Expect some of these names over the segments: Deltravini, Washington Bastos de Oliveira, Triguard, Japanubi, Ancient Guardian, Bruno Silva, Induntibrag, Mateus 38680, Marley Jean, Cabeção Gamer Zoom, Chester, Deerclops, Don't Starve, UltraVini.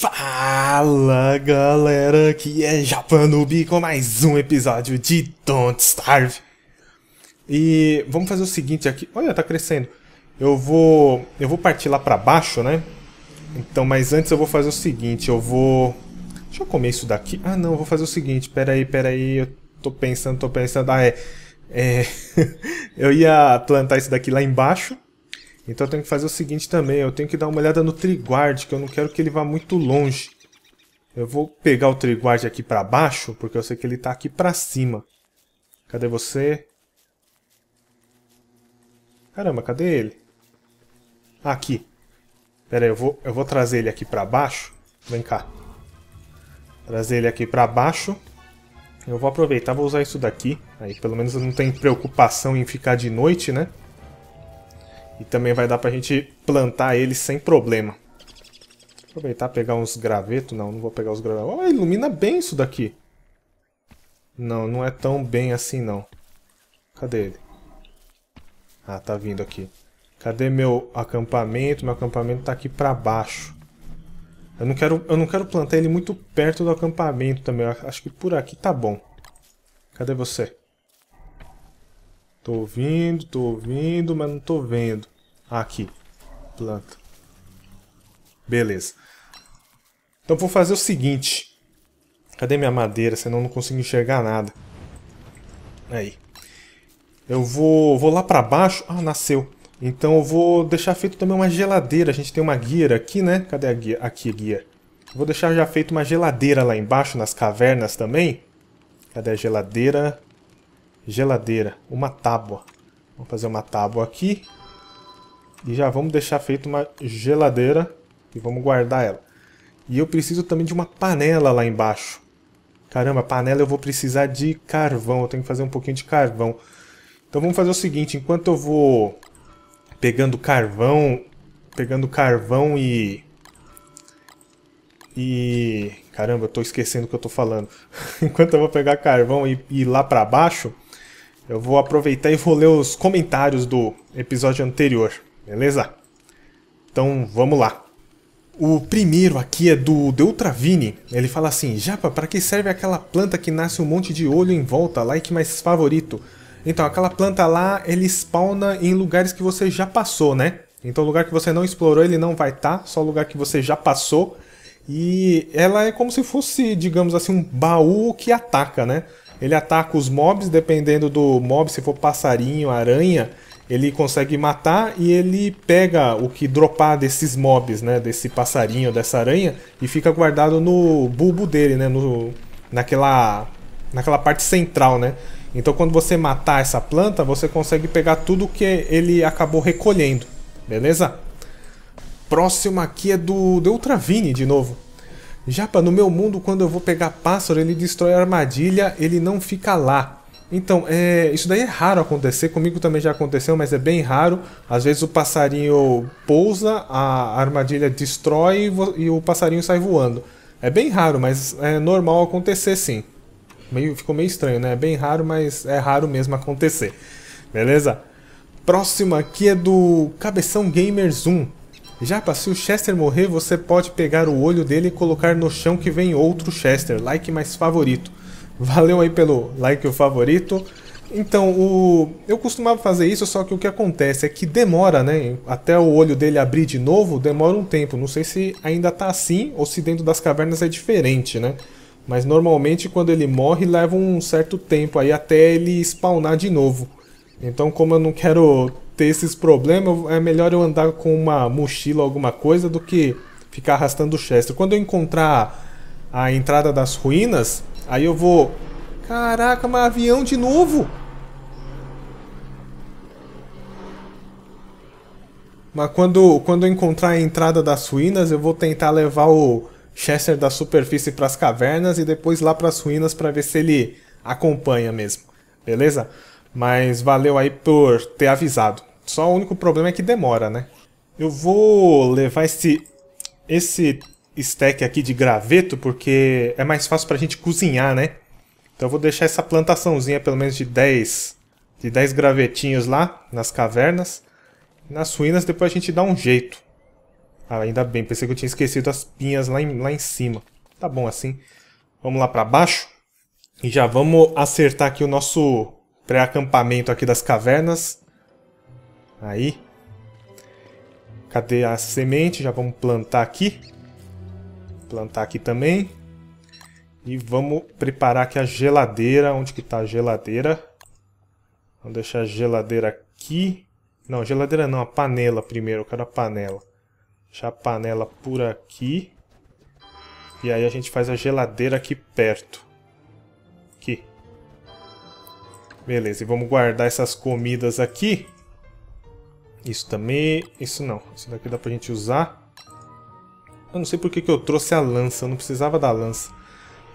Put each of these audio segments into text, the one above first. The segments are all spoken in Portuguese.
Fala galera, aqui é Japanubi com mais um episódio de Don't Starve. E vamos fazer o seguinte aqui, olha, tá crescendo. Eu vou partir lá pra baixo, né? Então, mas antes eu vou fazer o seguinte, Deixa eu comer isso daqui. Ah não, eu vou fazer o seguinte, peraí, eu tô pensando. Ah é eu ia plantar isso daqui lá embaixo. Então eu tenho que fazer o seguinte também, eu tenho que dar uma olhada no Triguard, que eu não quero que ele vá muito longe. Eu vou pegar o Triguard aqui pra baixo, porque eu sei que ele tá aqui pra cima. Cadê você? Caramba, cadê ele? Ah, aqui. Pera aí, eu vou trazer ele aqui pra baixo. Vem cá. Trazer ele aqui pra baixo. Eu vou aproveitar, vou usar isso daqui. Aí pelo menos não tem preocupação em ficar de noite, né? E também vai dar pra gente plantar ele sem problema. Aproveitar, pegar uns gravetos. Não, não vou pegar os gravetos. Oh, ilumina bem isso daqui. Não, não é tão bem assim não. Cadê ele? Ah, tá vindo aqui. Cadê meu acampamento? Meu acampamento tá aqui pra baixo. Eu não quero plantar ele muito perto do acampamento também. Eu acho que por aqui tá bom. Cadê você? Tô ouvindo, mas não tô vendo. Ah, aqui. Planta. Beleza. Então vou fazer o seguinte. Cadê minha madeira? Senão eu não consigo enxergar nada. Aí. Eu vou lá pra baixo. Ah, nasceu. Então eu vou deixar feito também uma geladeira. A gente tem uma guia aqui, né? Cadê a guia? Aqui, guia. Vou deixar já feito uma geladeira lá embaixo, nas cavernas também. Cadê a geladeira? Geladeira, uma tábua. Vamos fazer uma tábua aqui. E já vamos deixar feita uma geladeira. E vamos guardar ela. E eu preciso também de uma panela lá embaixo. Caramba, panela eu vou precisar de carvão. Eu tenho que fazer um pouquinho de carvão. Então vamos fazer o seguinte. Enquanto eu vou pegando carvão e... Caramba, eu tô esquecendo o que eu tô falando. Enquanto eu vou pegar carvão e ir lá pra baixo... Eu vou aproveitar e vou ler os comentários do episódio anterior, beleza? Então vamos lá. O primeiro aqui é do Deltravini. Ele fala assim: Japa, para que serve aquela planta que nasce um monte de olho em volta? Like mais favorito. Então, aquela planta lá, ele spawna em lugares que você já passou, né? Então, lugar que você não explorou, ele não vai estar, só lugar que você já passou. E ela é como se fosse, digamos assim, um baú que ataca, né? Ele ataca os mobs, dependendo do mob, se for passarinho, aranha, ele consegue matar e ele pega o que dropar desses mobs, né, desse passarinho, dessa aranha, e fica guardado no bulbo dele, né, naquela parte central, né. Então quando você matar essa planta, você consegue pegar tudo que ele acabou recolhendo, beleza? Próximo aqui é do UltraVini de novo. Japa, no meu mundo, quando eu vou pegar pássaro, ele destrói a armadilha, ele não fica lá. Então, isso daí é raro acontecer, comigo também já aconteceu, mas é bem raro. Às vezes o passarinho pousa, a armadilha destrói e o passarinho sai voando. É bem raro, mas é normal acontecer sim. Ficou meio estranho, né? É bem raro, mas é raro mesmo acontecer. Beleza? Próximo aqui é do Cabeção Gamer Zoom. Japa, se o Chester morrer, você pode pegar o olho dele e colocar no chão que vem outro Chester. Like mais favorito. Valeu aí pelo like o favorito. Então, eu costumava fazer isso, só que o que acontece é que demora, né? Até o olho dele abrir de novo, demora um tempo. Não sei se ainda tá assim ou se dentro das cavernas é diferente, né? Mas normalmente quando ele morre, leva um certo tempo aí até ele spawnar de novo. Então, como eu não quero ter esses problemas, é melhor eu andar com uma mochila ou alguma coisa do que ficar arrastando o Chester. Quando eu encontrar a entrada das ruínas, aí eu vou... Caraca, mas avião de novo! Mas quando eu encontrar a entrada das ruínas, eu vou tentar levar o Chester da superfície para as cavernas e depois lá para as ruínas para ver se ele acompanha mesmo. Beleza? Mas valeu aí por ter avisado. Só o único problema é que demora, né? Eu vou levar esse stack aqui de graveto, porque é mais fácil pra gente cozinhar, né? Então eu vou deixar essa plantaçãozinha, pelo menos de 10 gravetinhos lá, nas cavernas. Nas ruínas depois a gente dá um jeito. Ah, ainda bem. Pensei que eu tinha esquecido as pinhas lá em cima. Tá bom assim. Vamos lá pra baixo. E já vamos acertar aqui o nosso pré-acampamento aqui das cavernas. Aí. Cadê a semente? Já vamos plantar aqui. Plantar aqui também. E vamos preparar aqui a geladeira. Onde que tá a geladeira? Vamos deixar a geladeira aqui. Não, geladeira não. A panela primeiro. Eu quero a panela. Deixar a panela por aqui. E aí a gente faz a geladeira aqui perto. Aqui. Beleza. E vamos guardar essas comidas aqui. Isso também... Isso não. Isso daqui dá pra gente usar. Eu não sei porque que eu trouxe a lança. Eu não precisava da lança.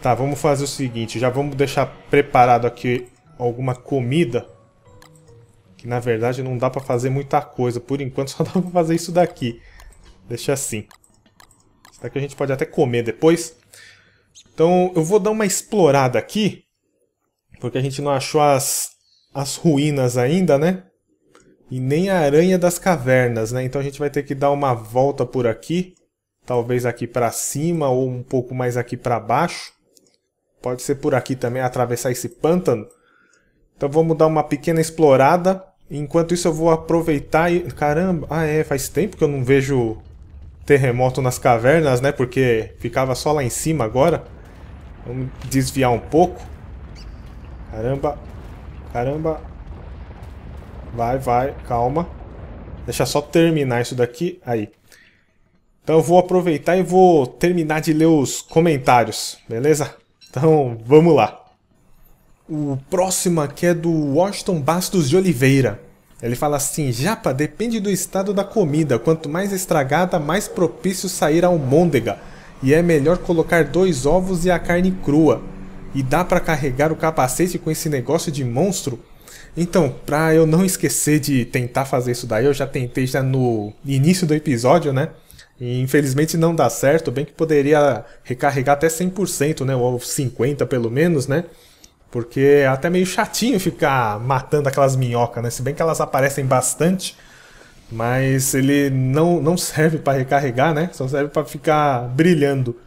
Tá, vamos fazer o seguinte. Já vamos deixar preparado aqui alguma comida. Que na verdade não dá pra fazer muita coisa. Por enquanto só dá pra fazer isso daqui. Deixa assim. Isso daqui a gente pode até comer depois. Então eu vou dar uma explorada aqui. Porque a gente não achou as ruínas ainda, né? E nem a aranha das cavernas, né? Então a gente vai ter que dar uma volta por aqui. Talvez aqui pra cima ou um pouco mais aqui pra baixo. Pode ser por aqui também, atravessar esse pântano. Então vamos dar uma pequena explorada. Enquanto isso eu vou aproveitar e... Caramba! Ah é, faz tempo que eu não vejo terremoto nas cavernas, né? Porque ficava só lá em cima agora. Vamos desviar um pouco. Caramba! Caramba! Vai, vai, calma. Deixa só terminar isso daqui. Aí. Então eu vou aproveitar e vou terminar de ler os comentários, beleza? Então vamos lá. O próximo aqui é do Washington Bastos de Oliveira. Ele fala assim: Japa, depende do estado da comida. Quanto mais estragada, mais propício sair a almôndega. E é melhor colocar 2 ovos e a carne crua. E dá pra carregar o capacete com esse negócio de monstro? Então, pra eu não esquecer de tentar fazer isso daí, eu já tentei já no início do episódio, né? E infelizmente não dá certo, bem que poderia recarregar até 100%, né? Ou 50% pelo menos, né? Porque é até meio chatinho ficar matando aquelas minhocas, né? Se bem que elas aparecem bastante, mas ele não serve para recarregar, né? Só serve para ficar brilhando.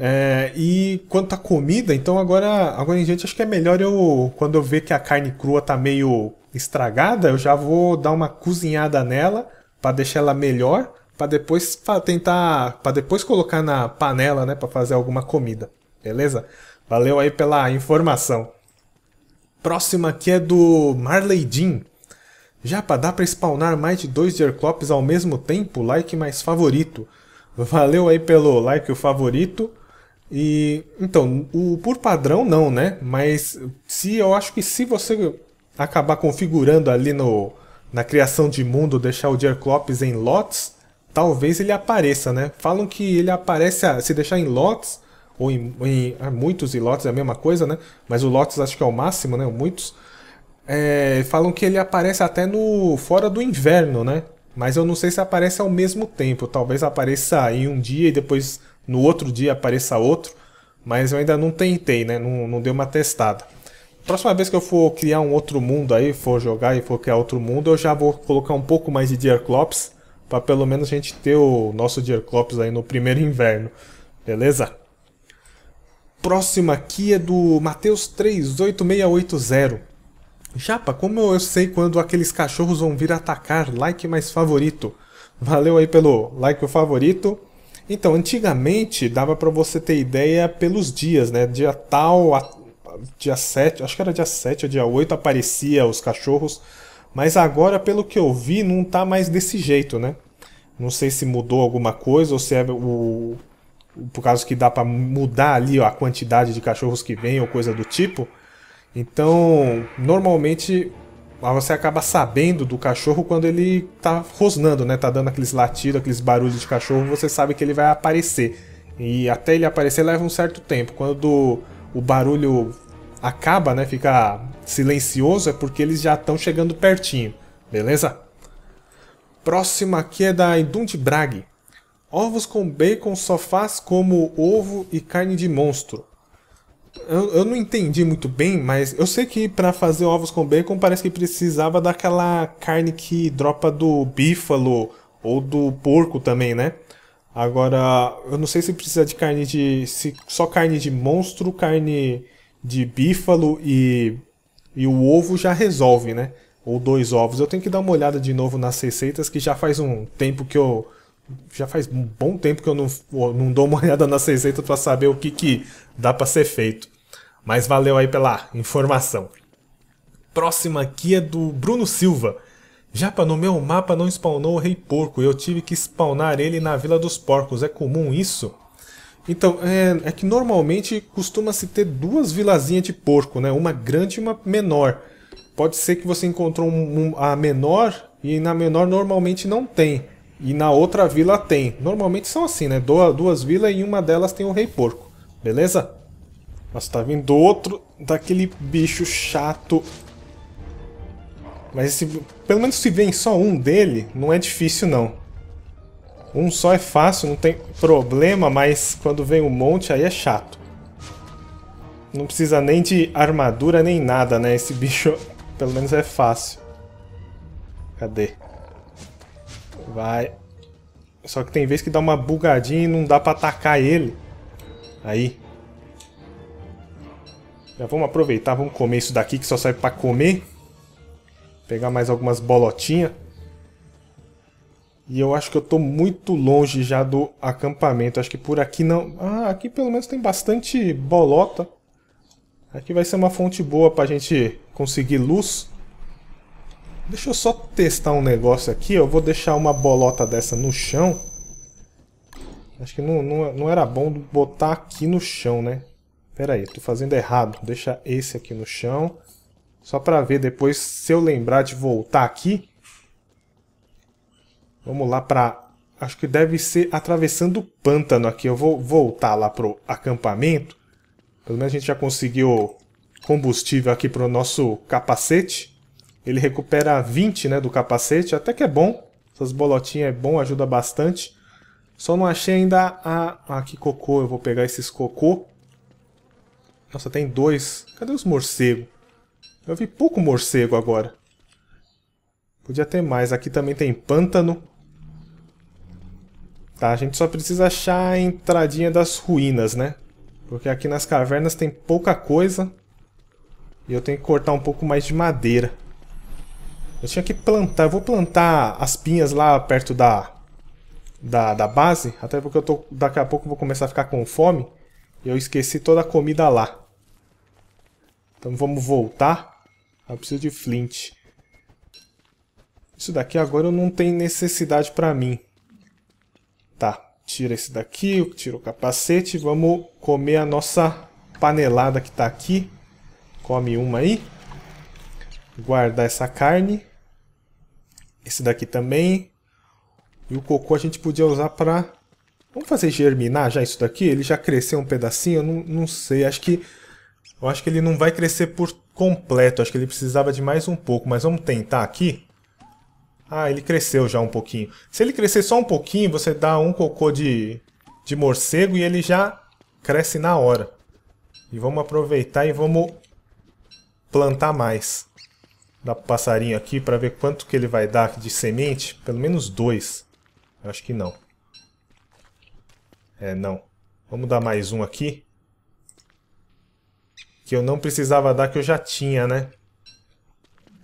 É, e quanto à comida, então agora em diante acho que é melhor eu, quando eu ver que a carne crua tá meio estragada, eu já vou dar uma cozinhada nela para deixar ela melhor, para depois colocar na panela, né, para fazer alguma comida. Beleza? Valeu aí pela informação. Próxima aqui é do Marley Jean. Japa, dá para spawnar mais de 2 Deerclops ao mesmo tempo? Like mais favorito. Valeu aí pelo like, o favorito. E então, por padrão não, né? Mas eu acho que se você acabar configurando ali na criação de mundo, deixar o Deerclops em lotes, talvez ele apareça, né? Falam que ele aparece se deixar em lotes, ou em muitos e lotes é a mesma coisa, né? Mas o lotes acho que é o máximo, né? O muitos. É, falam que ele aparece até fora do inverno, né? Mas eu não sei se aparece ao mesmo tempo. Talvez apareça em um dia e depois no outro dia apareça outro. Mas eu ainda não tentei, né? Não dei uma testada. Próxima vez que eu for criar um outro mundo aí, for jogar e for criar outro mundo, eu já vou colocar um pouco mais de Deerclops, para pelo menos a gente ter o nosso Deerclops aí no primeiro inverno. Beleza? Próxima aqui é do Mateus 38680. Japa, como eu sei quando aqueles cachorros vão vir atacar? Like mais favorito. Valeu aí pelo like, o favorito. Então, antigamente dava pra você ter ideia pelos dias, né? Dia tal, dia 7, acho que era dia 7 ou dia 8 aparecia os cachorros. Mas agora, pelo que eu vi, não tá mais desse jeito, né? Não sei se mudou alguma coisa ou se é por causa que dá pra mudar ali, ó, a quantidade de cachorros que vem ou coisa do tipo. Então, normalmente você acaba sabendo do cachorro quando ele tá rosnando, né? Tá dando aqueles latidos, aqueles barulhos de cachorro, você sabe que ele vai aparecer. E até ele aparecer leva um certo tempo. Quando o barulho acaba, né? Fica silencioso, é porque eles já estão chegando pertinho. Beleza? Próxima aqui é da Induntibrag. Ovos com bacon só faz como ovo e carne de monstro. Eu não entendi muito bem, mas eu sei que para fazer ovos com bacon parece que precisava daquela carne que dropa do bífalo Ou do porco também, né? Agora, eu não sei se precisa de carne de... Se só carne de monstro, carne de bífalo e o ovo já resolve, né? Ou dois ovos. Eu tenho que dar uma olhada de novo nas receitas, que já faz um tempo que eu... Já faz um bom tempo que eu não dou uma olhada nas receitas para saber o que, que dá para ser feito. Mas valeu aí pela informação. Próxima aqui é do Bruno Silva. Japa, no meu mapa não spawnou o Rei Porco. Eu tive que spawnar ele na Vila dos Porcos. É comum isso? Então, é que normalmente costuma-se ter duas vilazinhas de porco, né? Uma grande e uma menor. Pode ser que você encontrou a menor, e na menor normalmente não tem. E na outra vila tem. Normalmente são assim, né? Duas vilas e uma delas tem o Rei Porco. Beleza? Nossa, tá vindo outro daquele bicho chato. Mas pelo menos se vem só um dele, não é difícil não. Um só é fácil, não tem problema, mas quando vem um monte aí é chato. Não precisa nem de armadura nem nada, né? Esse bicho pelo menos é fácil. Cadê? Vai. Só que tem vez que dá uma bugadinha e não dá pra atacar ele. Aí. Já vamos aproveitar, vamos comer isso daqui que só serve pra comer. Pegar mais algumas bolotinhas. E eu acho que eu tô muito longe já do acampamento. Acho que por aqui não... Ah, aqui pelo menos tem bastante bolota. Aqui vai ser uma fonte boa pra gente conseguir luz. Deixa eu só testar um negócio aqui. Eu vou deixar uma bolota dessa no chão. Acho que não era bom botar aqui no chão, né? Pera aí, tô fazendo errado. Deixa esse aqui no chão. Só para ver depois se eu lembrar de voltar aqui. Vamos lá para... Acho que deve ser atravessando o pântano aqui. Eu vou voltar lá pro acampamento. Pelo menos a gente já conseguiu combustível aqui pro nosso capacete. Ele recupera 20, né, do capacete. Até que é bom. Essas bolotinhas é bom, ajuda bastante. Só não achei ainda a... Ah, que cocô. Eu vou pegar esses cocô. Nossa, tem dois. Cadê os morcegos? Eu vi pouco morcego agora. Podia ter mais. Aqui também tem pântano. Tá, a gente só precisa achar a entradinha das ruínas, né? Porque aqui nas cavernas tem pouca coisa. E eu tenho que cortar um pouco mais de madeira. Eu tinha que plantar. Eu vou plantar as pinhas lá perto da base. Até porque eu tô, daqui a pouco eu vou começar a ficar com fome. E eu esqueci toda a comida lá. Então vamos voltar. Eu preciso de flint. Isso daqui agora eu não tenho necessidade pra mim. Tá, tira esse daqui, tira o capacete. Vamos comer a nossa panelada que tá aqui. Come uma aí. Guardar essa carne. Esse daqui também. E o cocô a gente podia usar pra... Vamos fazer germinar já isso daqui? Ele já cresceu um pedacinho? Eu não sei, acho que... Eu acho que ele não vai crescer por completo. Acho que ele precisava de mais um pouco. Mas vamos tentar aqui. Ah, ele cresceu já um pouquinho. Se ele crescer só um pouquinho, você dá um cocô de morcego e ele já cresce na hora. E vamos aproveitar e vamos plantar mais. Dá pro passarinho aqui para ver quanto que ele vai dar de semente. Pelo menos 2. Eu acho que não. É, não. Vamos dar mais um aqui. Que eu não precisava dar, que eu já tinha, né?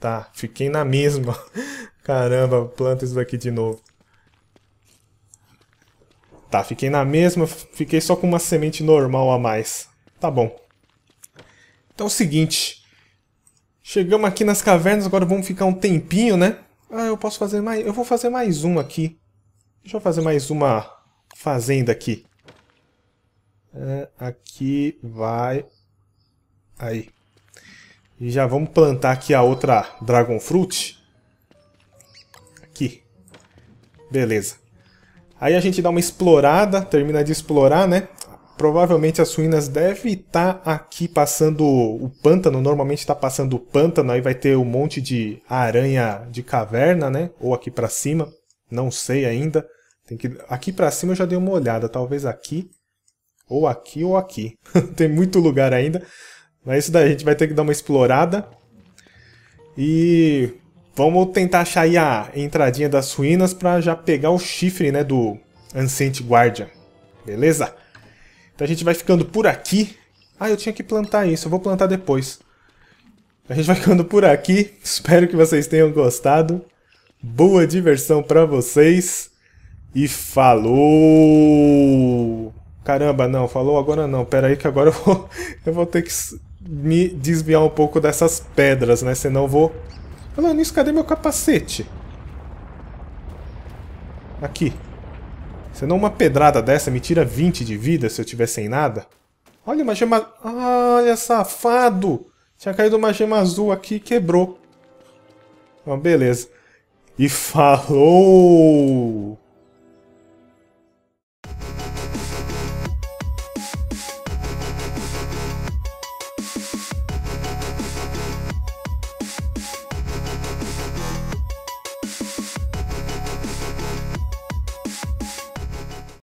Tá, fiquei na mesma. Caramba, planta isso daqui de novo. Tá, fiquei na mesma, fiquei só com uma semente normal a mais. Tá bom. Então é o seguinte. Chegamos aqui nas cavernas, agora vamos ficar um tempinho, né? Ah, eu posso fazer mais... Eu vou fazer mais uma aqui. Deixa eu fazer mais uma fazenda aqui. É, aqui vai... Aí. E já vamos plantar aqui a outra Dragon Fruit. Aqui. Beleza. Aí a gente dá uma explorada, termina de explorar, né? Provavelmente as ruínas devem estar aqui passando o pântano. Normalmente está passando o pântano, aí vai ter um monte de aranha de caverna, né? Ou aqui pra cima. Não sei ainda. Tem que... Aqui pra cima eu já dei uma olhada. Talvez aqui, ou aqui, ou aqui. Tem muito lugar ainda. Mas isso daí a gente vai ter que dar uma explorada. E Vamos tentar achar aí a entradinha das ruínas para já pegar o chifre, né, do Ancient Guardian. Beleza? Então a gente vai ficando por aqui. Ah, eu tinha que plantar isso. Eu vou plantar depois. A gente vai ficando por aqui. Espero que vocês tenham gostado. Boa diversão para vocês. E falou! Caramba, não. Falou agora não. Pera aí que agora eu vou ter que me desviar um pouco dessas pedras, né? Senão eu vou... Olha nisso, cadê meu capacete? Aqui. Senão uma pedrada dessa me tira 20 de vida se eu tiver sem nada. Olha uma gema... Olha, safado! Tinha caído uma gema azul aqui e quebrou. Então, beleza. E falou!